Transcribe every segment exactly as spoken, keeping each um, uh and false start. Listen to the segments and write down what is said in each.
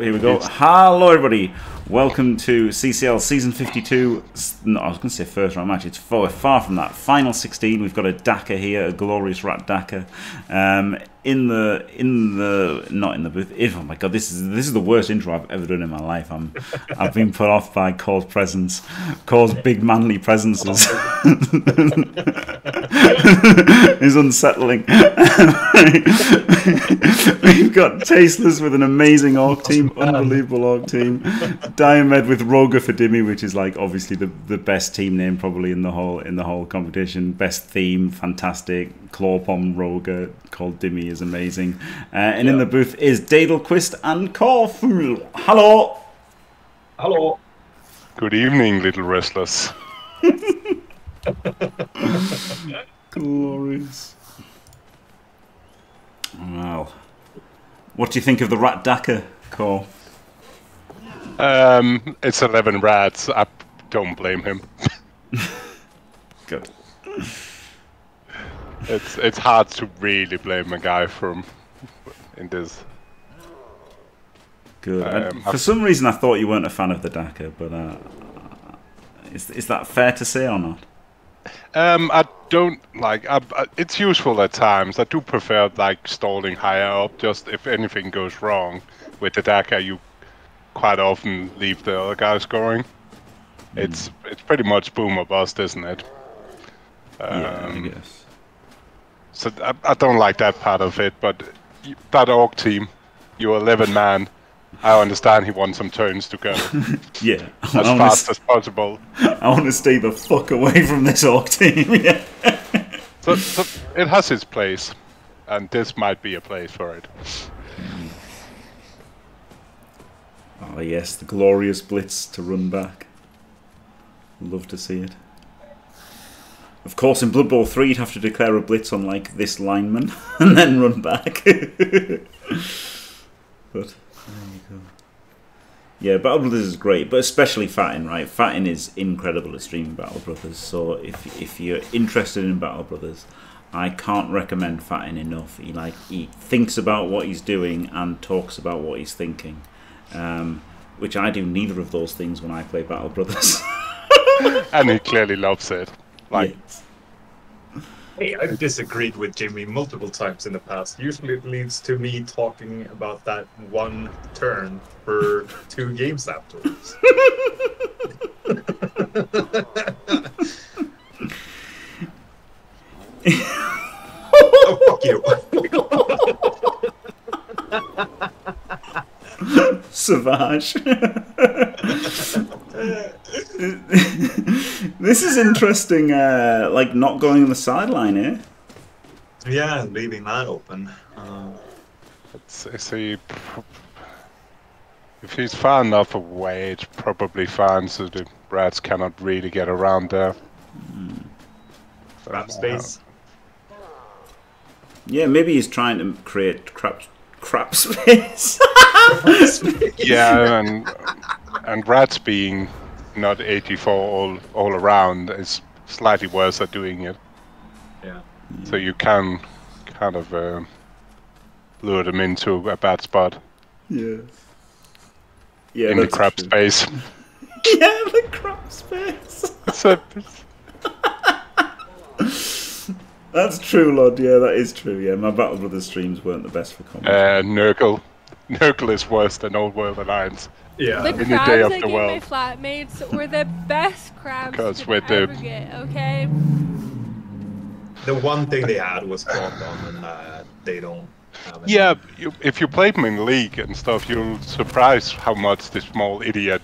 here we go. It's Hello everybody, welcome to C C L season fifty-two. No, I was going to say first round match, it's far, far from that. Final sixteen, we've got a Daka here, a glorious rat Daka. Um, in the, in the, not in the booth, if, oh my god, this is, this is the worst intro I've ever done in my life. I'm, I've been put off by Cole's presence, Cole's big manly presences. It's unsettling. We've got Tasteless with an amazing orc team, unbelievable orc team. Diomed with Roga for Dimmy, which is like obviously the the best team name probably in the whole in the whole competition. Best theme, fantastic. Clawpom Roga called Dimmy is amazing. Uh, and yeah. In the booth is Dadelquist and Corfu. Hello, hello. Good evening, little wrestlers. Glorious. Wow. What do you think of the Rat Daka, Cor? Um, it's eleven rats. I don't blame him. Good. It's it's hard to really blame a guy from in this. Good. Um, I, for some reason, I thought you weren't a fan of the Daka, but uh, is is that fair to say or not? Um, I don't like. I, I, it's useful at times. I do prefer like stalling higher up. Just if anything goes wrong with the Daka, you quite often leave the other guys going. Mm. It's it's pretty much boom or bust, isn't it? Um, yeah, I guess. So I, I don't like that part of it. But you, that orc team, you're eleven man. I understand he wants some turns to go. Yeah. As fast as possible. I want to stay the fuck away from this orc team. Yeah. so, so it has its place, and this might be a place for it. Oh yes, the glorious blitz to run back. Love to see it. Of course, in Blood Bowl three, you'd have to declare a blitz on like this lineman and then run back. But... there you go. Yeah, Battle Brothers is great, but especially Fatin, right? Fatin is incredible at streaming Battle Brothers, so if if you're interested in Battle Brothers, I can't recommend Fatin enough. He like he thinks about what he's doing and talks about what he's thinking, um, which I do neither of those things when I play Battle Brothers. And he clearly loves it. Like, yes. Hey, I've disagreed with Jimmy multiple times in the past. Usually it leads to me talking about that one turn for two games afterwards. Oh, fuck you. Savage. This is interesting, uh, like not going on the sideline, eh? Yeah, leaving that open. Uh, it's, it's a, if he's far enough away, it's probably fine, so the rats cannot really get around there. Mm. Crap space? Yeah, maybe he's trying to create crap, crap space. Yeah, and, and rats being... not eighty-four all all around is slightly worse at doing it. Yeah. So you can kind of uh, lure them into a bad spot. Yeah. Yeah. In the crap true. space. Yeah, the crap space. That's true, Lord. Yeah, that is true. Yeah, my Battle Brothers streams weren't the best for combat. Uh, Nurgle. Nurgle is worse than Old World Alliance. Yeah. The crabs day of I the gave world. my flatmates were the best crabs because to ever the... get, okay? The one thing they had was Clawpom, and uh, they don't have it. Yeah, you, if you played them in League and stuff, you'll surprise how much the small idiot,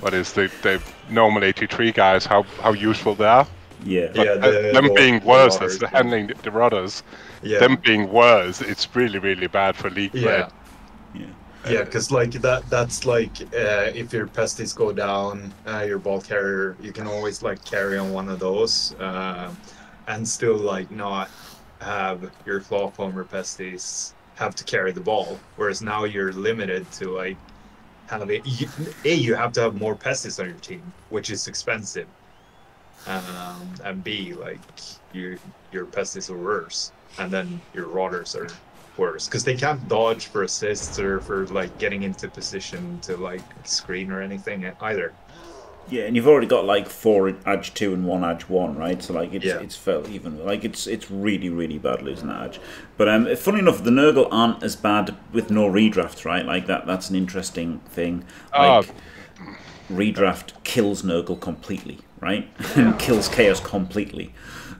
what is the, the normal eighty-three guys, how, how useful they are. Yeah. But yeah the, them being worse, the rudders, as handling the, the rudders, yeah. them being worse, it's really, really bad for League play. Yeah. Yeah, because like that that's like uh, if your pesties go down, uh, your ball carrier, you can always like carry on one of those uh, and still like not have your Clawpom or pesties have to carry the ball, whereas now you're limited to like having you, a you have to have more pesties on your team, which is expensive, um, and b like your your pesties are worse, and then your rotters are worse because they can't dodge for assists or for like getting into position to like screen or anything either. Yeah, and you've already got like four edge two and one edge one, right? So like it's yeah. it's felt even. Like it's it's really really bad losing that edge. But um, funny enough, the Nurgle aren't as bad with no redraft, right? Like that that's an interesting thing. Like oh. redraft kills Nurgle completely, right? And kills Chaos completely.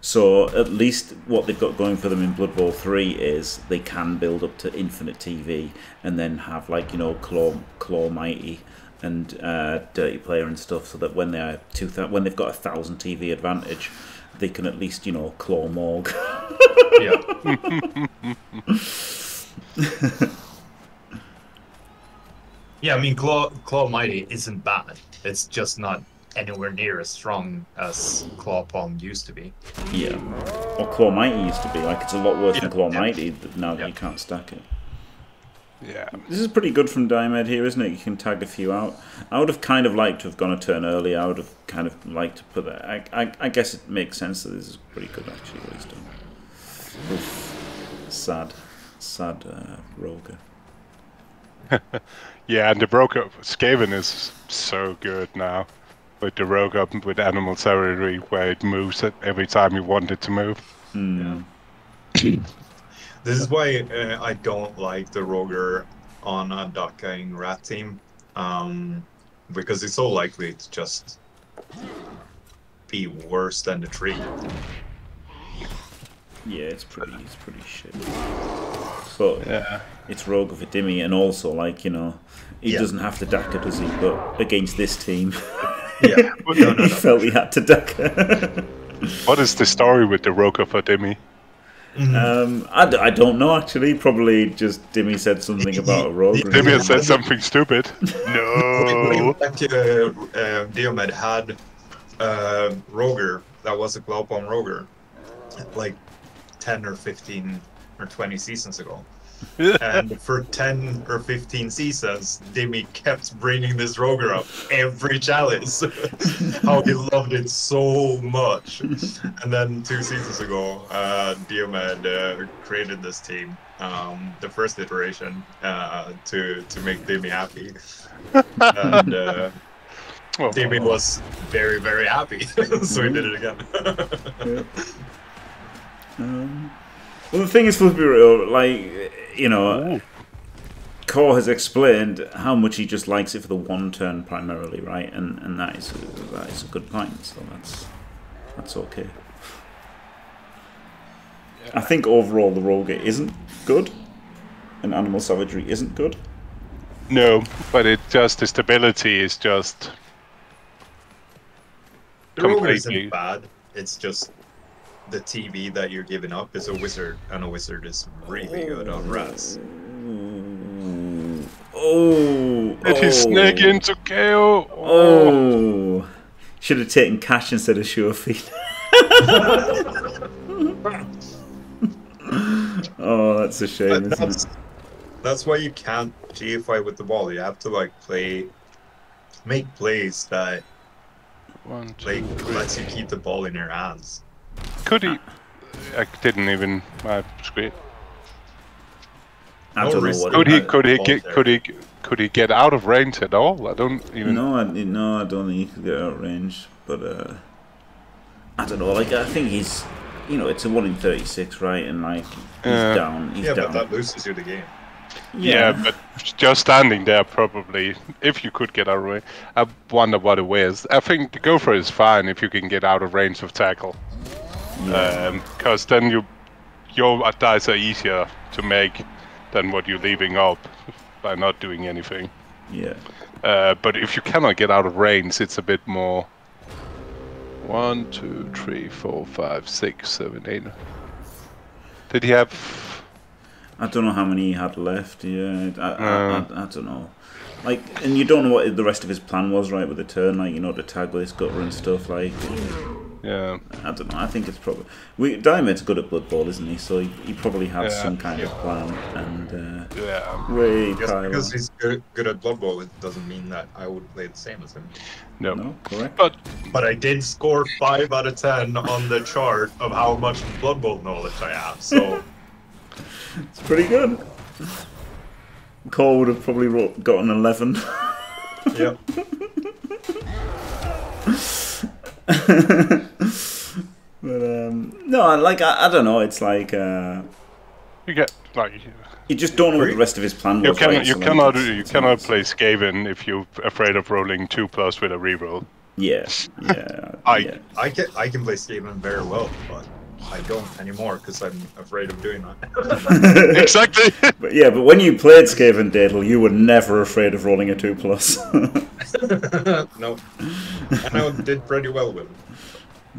So at least what they've got going for them in Blood Bowl three is they can build up to infinite T V and then have like you know claw claw mighty. And uh, dirty player and stuff, so that when they're two th when they've got a thousand T V advantage, they can at least you know claw Morg. yeah. yeah, I mean claw claw mighty isn't bad. It's just not anywhere near as strong as claw palm used to be. Yeah, or claw mighty used to be. Like it's a lot worse yeah, than claw yeah. mighty now that yeah. you can't stack it. Yeah, this is pretty good from Diomed here, isn't it? You can tag a few out. I would have kind of liked to have gone a turn early. I would have kind of liked to put that. I, I, I guess it makes sense that this is pretty good actually. What he's done. Oof. Sad, sad uh, Roga. yeah, and the Roga Skaven is so good now. With the Roga with Animal Territory, where it moves every time you want it to move. Mm. Yeah. This is why uh, I don't like the Roger on a Dakkaing Rat team, um, because it's so likely to just be worse than the tree. Yeah, it's pretty, it's pretty shit. So yeah. it's Roger Vidimi, and also like you know, he yeah. doesn't have to Dakka, does he? But against this team, yeah, no, no, no. he felt he had to Dakka. What is the story with the Roger Vidimi? Mm-hmm. um, I, d I don't know actually. Probably just Dimmy said something about a rogue. Dimmy had said something stupid. No. Like, uh, uh, Diomed had uh, Roger that was a Glaupon Roger like ten or fifteen or twenty seasons ago. And for ten or fifteen seasons, Dimmy kept bringing this Roger up every chalice. How he loved it so much. And then two seasons ago, uh, Diomed uh, created this team, um, the first iteration, uh, to, to make Dimmy happy. And uh, well, Dimmy well. was very, very happy. So he did it again. yeah. um... Well, the thing is, let's be real, like, you know, Core has explained how much he just likes it for the one turn primarily, right? And and that is that is a good point. So that's that's okay. Yeah. I think overall the Rogue isn't good, and Animal Savagery isn't good. No, but it just the stability is just the Rogue isn't bad. It's just. The T V that you're giving up is a wizard, and a wizard is really good on rats. Oh! Did he snake into K O? Oh! Should have taken cash instead of sure feet. oh, that's a shame, but isn't that's, it? That's why you can't G F I with the ball. You have to like play, make plays that One, two, like three. lets you keep the ball in your hands. Could he? I didn't even. I screwed. I don't know what could he? Could he get? Could he? Could he get out of range at all? I don't even. No, I, no, I don't think he could get out of range. But uh, I don't know. Like I think he's. You know, it's a one in thirty-six, right? And like he's uh, down. He's yeah, down. But that loses you the game. Yeah. yeah, but just standing there probably. If you could get out of range, I wonder what it was. I think the gopher is fine if you can get out of range of tackle. Because um, then you, your dice are easier to make than what you're leaving up by not doing anything. Yeah. Uh, but if you cannot get out of range, it's a bit more. One, two, three, four, five, six, seven, eight. Did he have? I don't know how many he had left. Yeah, I, uh, I, I, I don't know. Like, and you don't know what the rest of his plan was, right? With the turn, like you know, the tag with his gutter and stuff, like. Yeah, I don't know. I think it's probably we. Diamond's good at Blood Bowl, isn't he? So he, he probably has yeah. some kind yeah. of plan. And uh, yeah, way just because he's good, good at Blood Bowl, it doesn't mean that I would play the same as him. No, no correct. But but I did score five out of ten on the chart of how much Blood Bowl knowledge I have. So It's pretty good. Cole would have probably got an eleven. Yep. But um, no, like I, I don't know. It's like uh, you get like you, you just don't know what the rest of his plan was. You cannot, right, you so cannot, like, you cannot play Skaven if you're afraid of rolling two plus with a reroll. Yeah, yeah. I yeah. I can I can play Skaven very well, but I don't anymore because I'm afraid of doing that. Exactly. But yeah, but when you played Skaven Daedal, you were never afraid of rolling a two plus. No, and I did pretty well with it.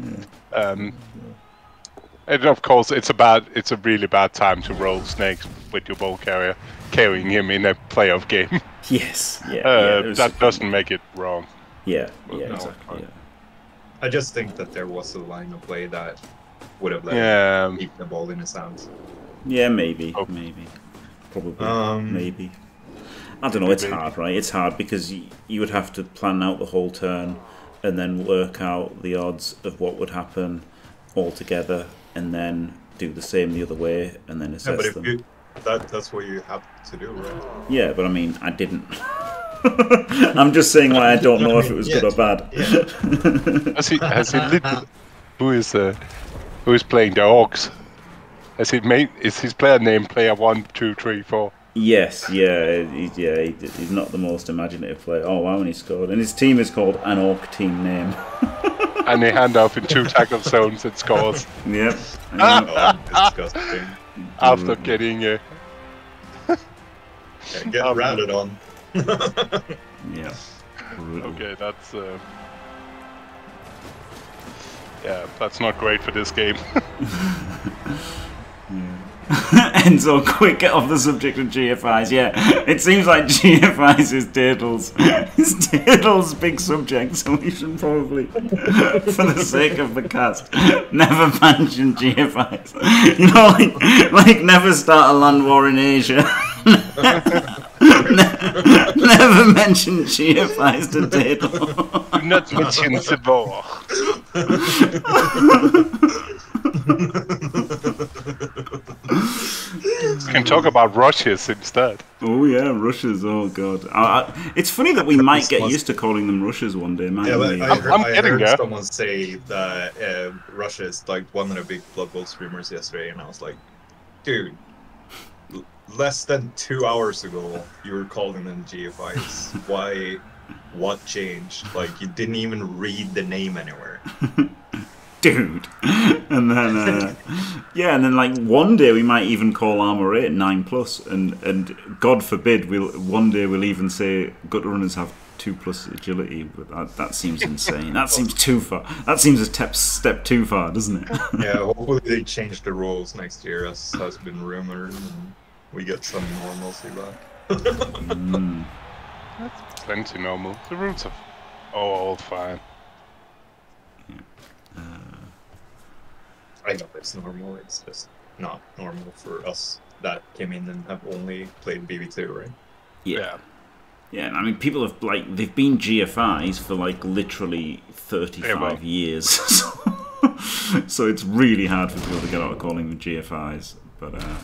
Yeah. Um, and of course, it's a bad, it's a really bad time to roll snakes with your ball carrier, carrying him in a playoff game. Yes. Yeah. Uh, yeah that doesn't make it wrong. Yeah. Well, yeah. No, exactly. Yeah. I just think that there was a line of play that would have let yeah. him keep the ball in his hands. Yeah, maybe, oh. maybe, probably, um, maybe. I don't know. Maybe. It's hard, right? It's hard because you, you would have to plan out the whole turn and then work out the odds of what would happen all together, and then do the same the other way, and then assess yeah, but if them. You, that, that's what you have to do, right? Yeah, but I mean, I didn't. I'm just saying why I don't know if it was yeah. good or bad. Yeah. has he? Has he literally, who is? Uh, Who is playing the Orcs? Is his, main, is his player name player one, two, three, four? Yes, yeah, he's, yeah, he, he's not the most imaginative player. Oh wow, and he scored. And his team is called An Orc Team Name. And they hand off in two tackle zones and scores. Yep. Oh, disgusting. After getting uh... a... yeah, get rounded on. Yeah. Okay, that's... Uh... Yeah, that's not great for this game. Enzo, quick, get off the subject of G F Is. Yeah, it seems like G F Is is Daedal's. It's Daedal's big subject, so we should probably, for the sake of the cast, never mention G F Is. You know, like, like never start a land war in Asia. never, never mention G F Is to Daedal. Do not mention Sabor. We can talk about rushes instead. Oh yeah, rushes. Oh god, I, I, it's funny that we might this get must... used to calling them rushes one day, man. Yeah, like, I heard, I'm, I'm I heard there. someone say that uh, rushes like one of the big Blood Bowl streamers yesterday, and I was like, dude, less than two hours ago you were calling them G F Is. Why? What changed? Like, you didn't even read the name anywhere. Dude. And then, uh, yeah, and then, like, one day we might even call Armor eight nine plus, and, and God forbid, we'll one day we'll even say Gutter Runners have two plus agility, but that, that seems insane. That seems too far. That seems a step, step too far, doesn't it? Yeah, hopefully they change the rules next year, as has been rumored, and we get some normalcy back. mm. That's plenty normal. The roots are oh, all fine. Yeah. Uh, I know it's normal, it's just not normal for us that came in and have only played B B two, right? Yeah. Yeah, yeah, and I mean, people have, like, they've been G F Is for, like, literally thirty-five years. So, so it's really hard for people to get out of calling them G F Is, but uh,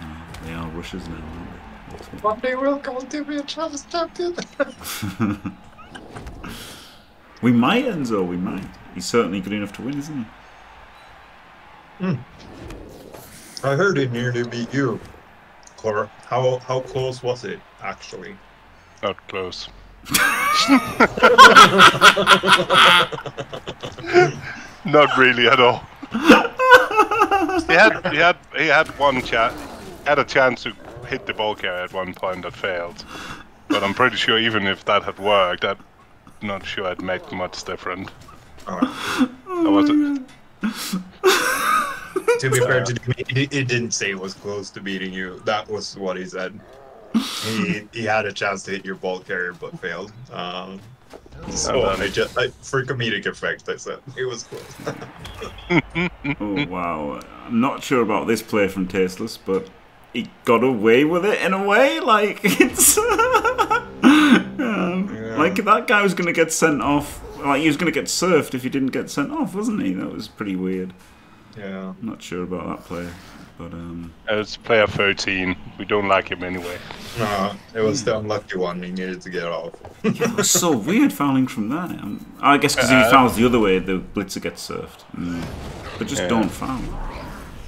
uh, they are rushes now, aren't they? One day we'll go to be a Travis champion. We might, Enzo, we might. He's certainly good enough to win, isn't he? Mm. I heard it nearly beat you, Clara. How, how close was it, actually? Not close. Not really at all. He had, he had, he had one chance, had a chance to hit the ball carrier at one point that failed, but I'm pretty sure even if that had worked, I'm not sure I'd make much different. Right. Oh was it. To be fair to me, it, it didn't say it was close to beating you. That was what he said. He he had a chance to hit your ball carrier but failed. Um, so I just I, for comedic effect, I said it was close. Oh wow! I'm not sure about this play from Tasteless, but he got away with it in a way, like it's um, yeah. Like that guy was gonna get sent off. Like he was gonna get surfed if he didn't get sent off, wasn't he? That was pretty weird. Yeah, I'm not sure about that player. but um. It's player thirteen. We don't like him anyway. No, it was the unlucky one. He needed to get off. Yeah, it was so weird fouling from that. Um, I guess because uh, if he fouls the other way, the blitzer gets surfed. Mm. But just yeah. don't foul.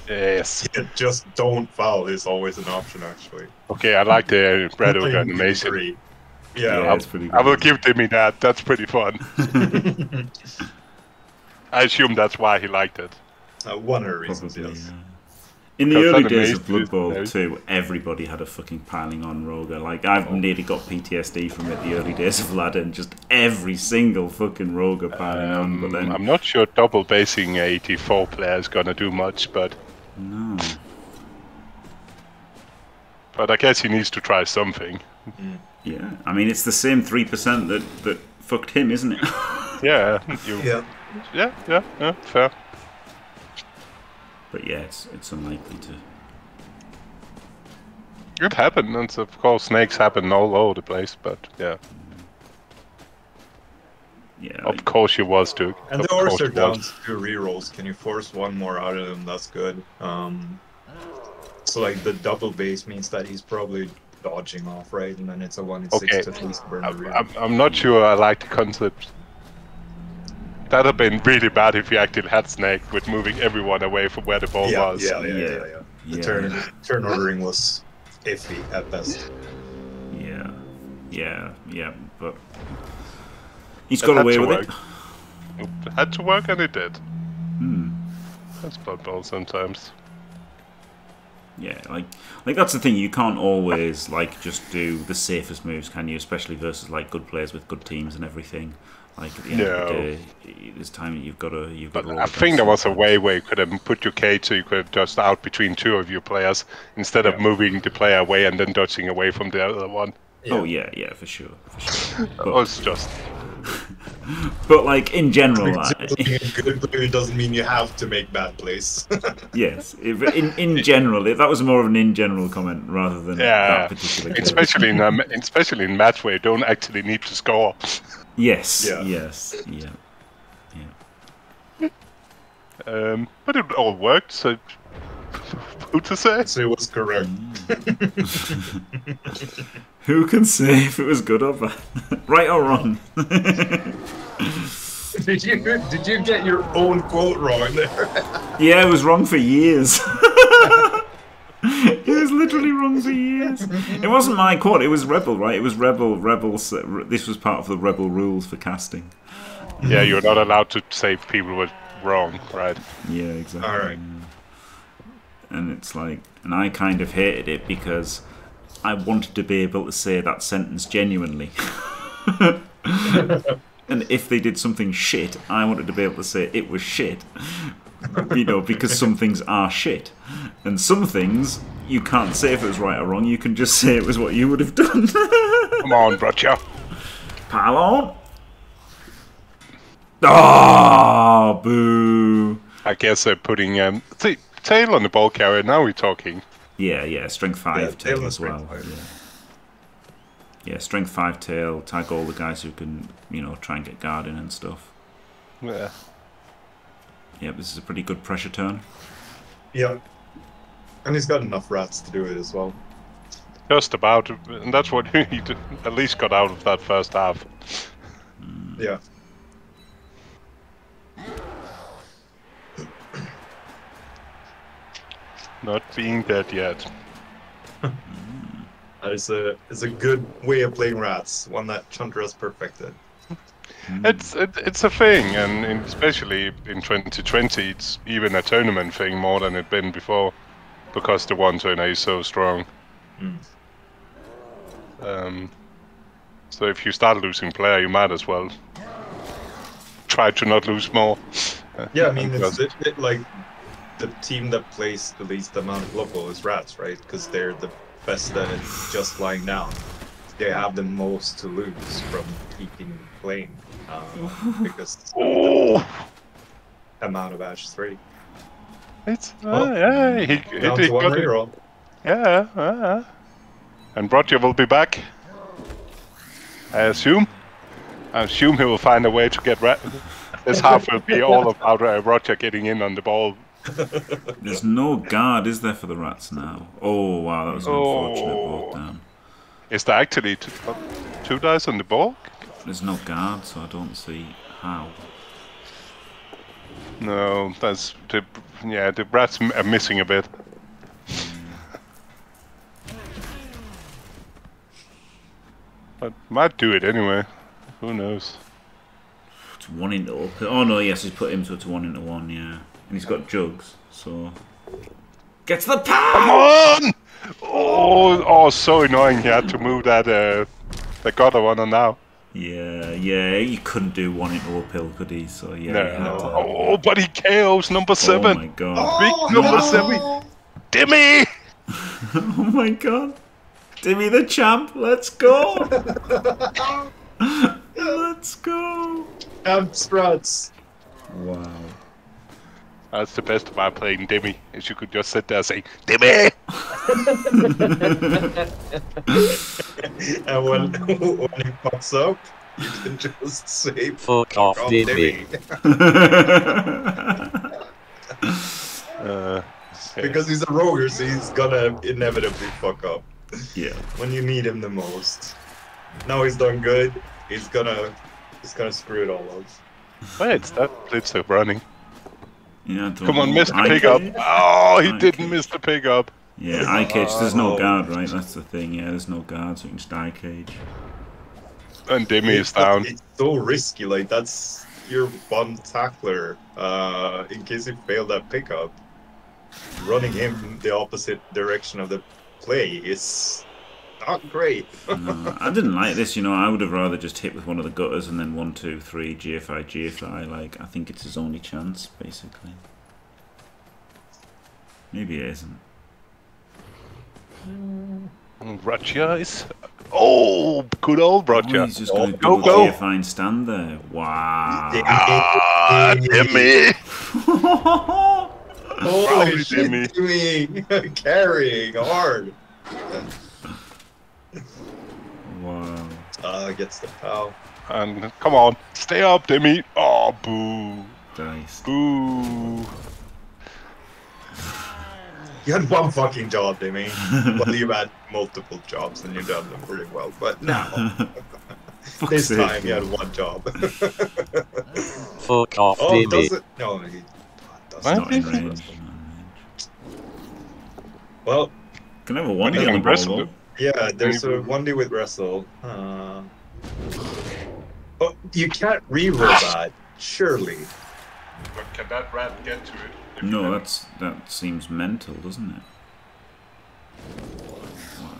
Yes. Yeah, just don't foul is always an option, actually. Okay, I like the Red Oak animation. Yeah, yeah that's pretty good. I will give Timmy that. That's pretty fun. I assume that's why he liked it. Uh, one of the reasons, probably, yes. Yeah. In the early days of Blood Bowl two, everybody had a fucking piling on Roga. Like, I've oh. nearly got P T S D from it, the early days of Ladder, and just every single fucking Roga piling um, on. But then... I'm not sure double basing eighty-four player is going to do much, but... No. But I guess he needs to try something. Mm. Yeah, I mean, it's the same three percent that, that fucked him, isn't it? yeah, you... yeah. Yeah, yeah, yeah, fair. But yeah, it's, it's unlikely to... It happened, and of course snakes happen all over the place, but yeah. Yeah. Of like... course you was, Duke. And the Orcs are down to two rerolls. Can you force one more out of them? That's good. Um, so like the double base means that he's probably dodging off, right? And then it's a one in okay. six to at least burn the reroll. I'm, I'm not sure I like the concept. That'd have been really bad if he actually had Snake with moving everyone away from where the ball yeah, was. Yeah, yeah, yeah. yeah, yeah. The yeah. turn turn ordering was iffy at best. Yeah, yeah, yeah. But he's got away with it. It had to work, and it did. Hmm. That's Blood Bowl sometimes. Yeah, like like that's the thing. You can't always like just do the safest moves, can you? Especially versus like good players with good teams and everything. Like at the end no. of the day, this time you've got to. You've got but I think there was a way where you could have put your K so you could have dodged out between two of your players instead yeah. of moving the player away and then dodging away from the other one. Yeah. Oh yeah, yeah, for sure. For sure. But, oh, it's just. But like in general, good play doesn't mean you have to make bad plays. Yes, in in general, that was more of an in general comment rather than yeah. that particular. Especially in um, especially in match where you don't actually need to score. Yes. Yeah. Yes. Yeah. Yeah. Um, but it all worked, so who to say? So it was correct. Mm. Who can say if it was good or bad, right or wrong? Did you did you get your own quote wrong there? Yeah, it was wrong for years. It was literally wrong for years. It wasn't my quote. It was Rebel, right? It was Rebel. Rebels. Uh, this was part of the Rebel rules for casting. Yeah, you're not allowed to say people were wrong, right? Yeah, exactly. All right. And it's like, and I kind of hated it because I wanted to be able to say that sentence genuinely. And if they did something shit, I wanted to be able to say it was shit. You know, because some things are shit. And some things, you can't say if it was right or wrong, you can just say it was what you would have done. Come on, Braccia. Pallon. Oh, boo. I guess they're putting um, th tail on the ball carrier, now we're talking. Yeah, yeah, strength five yeah, tail, tail as well. Yeah, strength five tail, tag all the guys who can, you know, try and get guard in and stuff. Yeah. Yeah, this is a pretty good pressure turn. Yeah. And he's got enough rats to do it as well. Just about, and that's what he at least got out of that first half. Mm. Yeah. Not being dead yet. It's a, it's a good way of playing rats, one that Chandra's perfected. It's it, it's a thing, and in, especially in twenty twenty, it's even a tournament thing more than it's been before, because the one turner is so strong. Mm. Um, so if you start losing player, you might as well try to not lose more. Yeah, I mean, it's it, it, like the team that plays the least amount of global is rats, right? Because they're the best at it just lying down. They have the most to lose from keeping playing um, because it's the amount of Ash three. It's uh, well, yeah, he, he, he, he got it. Yeah, uh, and Roger will be back. I assume. I assume he will find a way to get. Ra this half will be all about uh, Roger getting in on the ball There's no guard, is there, for the rats now? Oh, wow, that was an oh. unfortunate walk down. Is there actually two, two dice on the ball? There's no guard, so I don't see how. No, that's... The, yeah, the rats are missing a bit. But might do it anyway. Who knows? It's one into... Oh, no, yes, he's put him to, to one into one, yeah. And he's got jugs, so... Get to the power! Come on! Oh, oh, so annoying he had to move that, uh... that gutter one on now. Yeah, yeah, he couldn't do one into uphill, could he? So, yeah, no, he had to... Oh, but he K Os number seven! Oh my god. Oh, Big no. number seven! Dimmy! Oh my god. Dimmy the champ, let's go! Let's go! Champ struts! Wow. That's the best about playing Dimmy, is you could just sit there and say, Dimmy! And when, when he pops up, you can just say, fuck off, Dimmy. uh, because he's a rogue, so he's gonna inevitably fuck up. Yeah. When you need him the most. Now he's done good, he's gonna, he's gonna screw it all up. Wait, that blitz is running. Yeah, come on, miss the pickup. Oh, he didn't miss the pickup. Yeah, eye cage. There's no guard, right? That's the thing. Yeah, there's no guard, so you can just eye cage. And Dimmy is down. It's so risky. Like, that's your one tackler. Uh, in case he failed that pickup, running him the opposite direction of the play is not great. No, I didn't like this. You know, I would have rather just hit with one of the gutters and then one, two, three, G F I, G F I. Like, I think it's his only chance, basically. Maybe it isn't. Braccia is. Oh, good old Braccia. Oh, he's just going to oh, go G F I and stand there. Wow. Ah, Dimmy. Oh, shit, Dimmy. Carrying hard. Wow. Uh, gets the foul. And come on, stay up, Dimmy. Oh, boo. Nice. Boo. You had one fucking job, Dimmy. Well, you've had multiple jobs and you've done them pretty well, but now. This sake. Time you had one job. Fuck off, oh, Dimmy. Doesn't, no, he does not in range. Well, can I have a one day on the wrestle? Yeah, there's a one D with wrestle. Uh, oh, you can't re-roll that, surely. But can that rat get to it? No, that's that seems mental, doesn't it?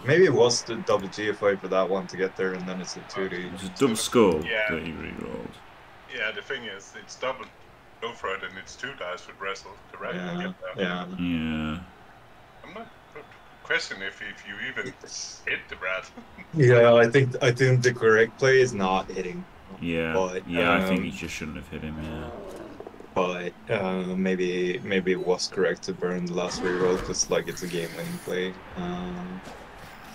Maybe it was the double G F I for that one to get there, and then it's a two D. It's a double score yeah. that you re-rolled. Yeah, the thing is, it's double go for it, and it's two dice with wrestle. The rat yeah. can get there. Yeah. Yeah. I'm not. Question if, if you even hit the rat. Yeah, I think I think the correct play is not hitting. Yeah, but, yeah, um, I think you just shouldn't have hit him. Yeah, but uh, maybe maybe it was correct to burn the last reroll because like it's a game winning play. Um,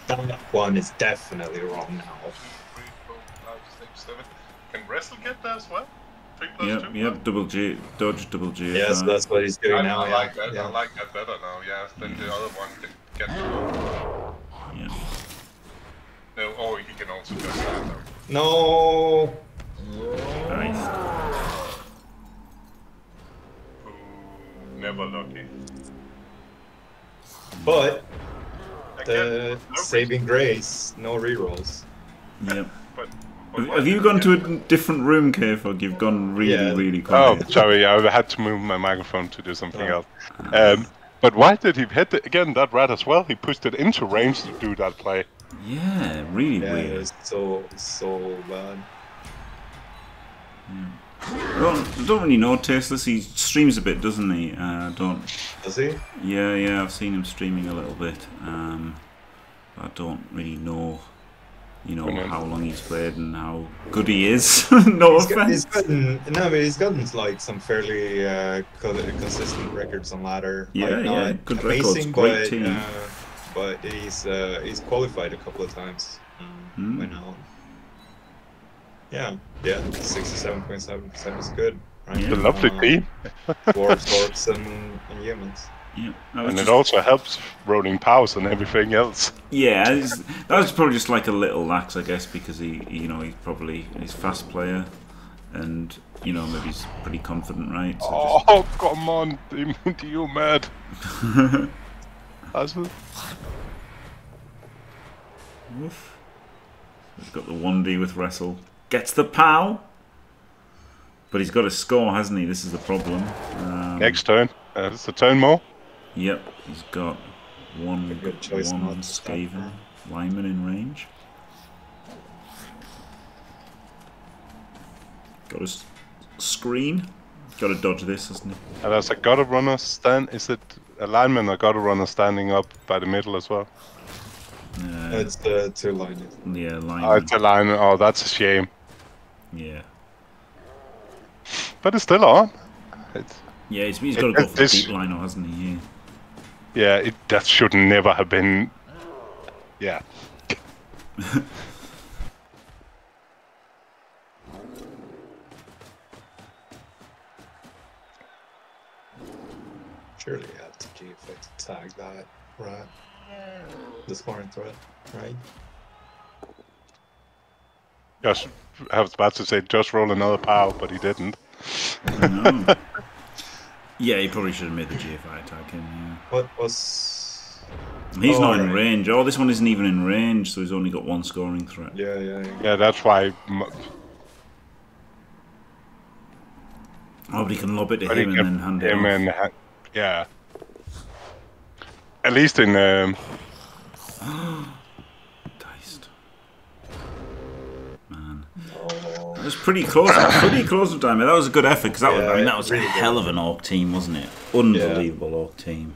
that one is definitely wrong now. two, three, four, five, six, seven. Can wrestle get that as well? Yeah, yep, double G, dodge, double G. Yes, that's what he's doing I, now. I yeah. like that. Yeah. I like that better now. Yeah, then yeah. the other one can get. Yeah. No, oh, he can also get that. No. Nice. Ooh, never lucky. But the no saving grace, no rerolls. Yep. But have you gone to a different room, K F Oged? You've gone really, yeah. really quiet. Oh, sorry, I had to move my microphone to do something oh. else. Um, but why did he hit, the, again, that rat as well? He pushed it into range to do that play. Yeah, really yeah, weird. It was so, so bad. Yeah. I don't, I don't really know Tasteless. He streams a bit, doesn't he? Uh, don't. Does he? Yeah, yeah, I've seen him streaming a little bit. Um, I don't really know... You know mm-hmm. how long he's played and how good he is. No he's offense. Got, he's gotten, no, but he's gotten like some fairly uh, consistent records on ladder. Yeah, like, yeah, good amazing, records, great but, team. Uh, but he's uh, he's qualified a couple of times. Mm. By now. Yeah, yeah, sixty-seven point seven percent is good. Right? It's a lovely uh, team. Dwarves, orcs, and, and humans. Yeah, and just... it also helps rolling powers and everything else. Yeah, that was probably just like a little lax, I guess, because he, you know, he's probably he's a fast player, and you know maybe he's pretty confident, right? So oh just... come on, you mad? That's what... Oof. He's got the one D with wrestle. Gets the pow, but he's got a score, hasn't he? This is the problem. Um, Next turn, uh, it's a turn more. Yep, he's got one, good choice, one Skaven lineman in range. Got his screen. Got to dodge this, hasn't he? And there's a gotta runner stand. Is it a lineman or gotta runner standing up by the middle as well? Uh, it's the two linemen. Yeah, lineman. Oh, it's a lineman. Oh, that's a shame. Yeah. But it's still on. It's, yeah, he's, he's got it, to go for the deep line, hasn't he? Yeah, yeah it, that should never have been... Yeah. Surely you have to keep it to tag that, right? The scoring threat, right? Just, I was about to say, just roll another pow, but he didn't. No. Yeah, he probably should have made the G F I attack in. Yeah. What was? He's oh, not in range. Oh, this one isn't even in range, so he's only got one scoring threat. Yeah, yeah, yeah. Yeah, that's why. Oh, but he can lob it to him and then hand it off. And ha yeah. At least in. Um... Diced. Man. Oh. That was pretty close. Pretty close with Diomed. That was a good effort because that yeah, was. I mean, that was really a hell good. of an orc team, wasn't it? Unbelievable yeah. orc team.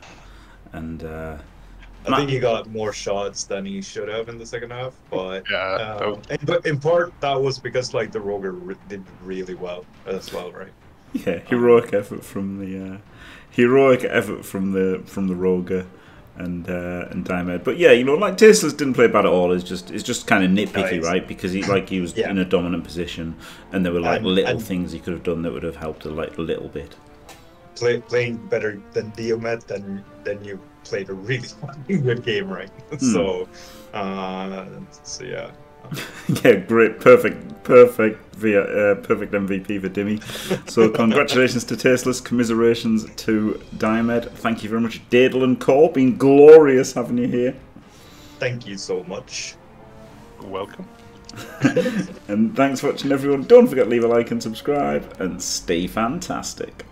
And. Uh, I Matt, think he got more shots than he should have in the second half, but. Yeah. Um, oh. and, but in part that was because like the Roger re did really well as well, right? Yeah, heroic effort from the. Uh, heroic effort from the from the Roger. And uh, and Diomed, but yeah, you know, like Tasteless didn't play bad at all. It's just it's just kind of nitpicky, no, right? Because he like he was yeah. in a dominant position, and there were like and, little and things he could have done that would have helped a like little bit. Play, playing better than Diomed, then then you played a really good game, right? Mm. So, uh, so yeah. Yeah, great, perfect, perfect, uh, perfect M V P for Dimmy. So congratulations to Tasteless, commiserations to Diomed. Thank you very much, Dadel and Cor. Been glorious having you here. Thank you so much. You're welcome. And thanks for watching, everyone. Don't forget to leave a like and subscribe, and stay fantastic.